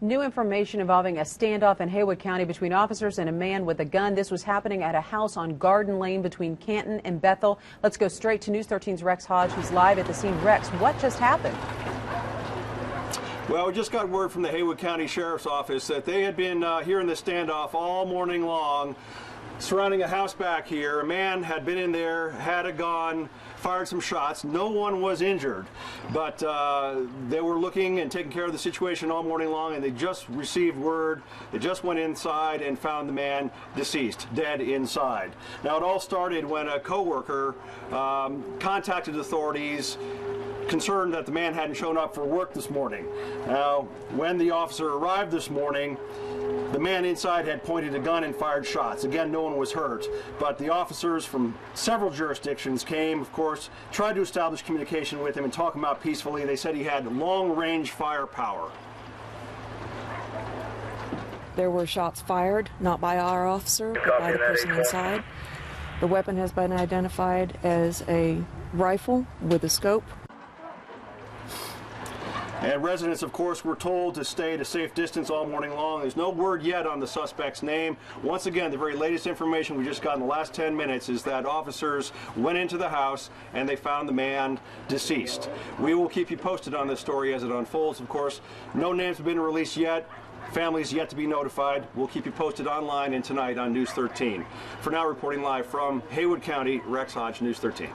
New information involving a standoff in Haywood County between officers and a man with a gun. This was happening at a house on Garden Lane between Canton and Bethel. Let's go straight to News 13's Rex Hodge, who's live at the scene. Rex, what just happened? Well, we just got word from the Haywood County Sheriff's Office that they had been hearing the standoff all morning long surrounding a house back here. A man had been in there, had a gun, fired some shots. No one was injured, but they were looking and taking care of the situation all morning long, and they just received word. They just went inside and found the man deceased, dead inside. Now, it all started when a coworker contacted authorities concerned that the man hadn't shown up for work this morning. Now, when the officer arrived this morning, the man inside had pointed a gun and fired shots. Again, no one was hurt, but the officers from several jurisdictions came, of course, tried to establish communication with him and talk him out peacefully. They said he had long-range firepower. There were shots fired, not by our officer, but by the person inside. The weapon has been identified as a rifle with a scope. And residents, of course, were told to stay at a safe distance all morning long. There's no word yet on the suspect's name. Once again, the very latest information we just got in the last 10 minutes is that officers went into the house and they found the man deceased. We will keep you posted on this story as it unfolds, of course. No names have been released yet. Families yet to be notified. We'll keep you posted online and tonight on News 13. For now, reporting live from Haywood County, Rex Hodge, News 13.